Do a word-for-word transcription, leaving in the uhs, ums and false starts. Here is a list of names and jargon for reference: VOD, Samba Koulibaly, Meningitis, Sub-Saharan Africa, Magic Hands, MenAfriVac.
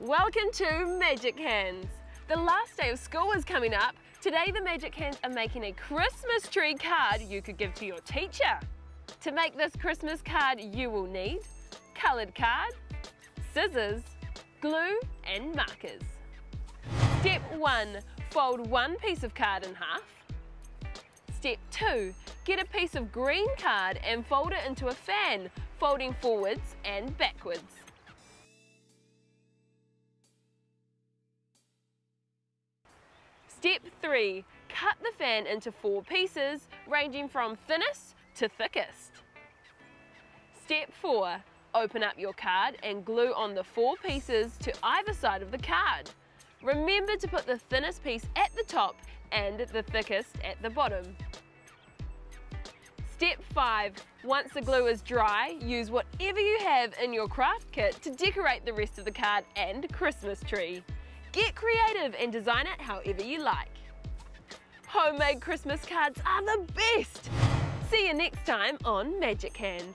Welcome to Magic Hands. The last day of school is coming up. Today the Magic Hands are making a Christmas tree card you could give to your teacher. To make this Christmas card you will need coloured card, scissors, glue and markers. Step one, fold one piece of card in half. Step two, get a piece of green card and fold it into a fan, folding forwards and backwards. Step three, cut the fan into four pieces, ranging from thinnest to thickest. Step four, open up your card and glue on the four pieces to either side of the card. Remember to put the thinnest piece at the top and the thickest at the bottom. Step five, once the glue is dry, use whatever you have in your craft kit to decorate the rest of the card and Christmas tree. Get creative and design it however you like. Homemade Christmas cards are the best! See you next time on Magic Hands.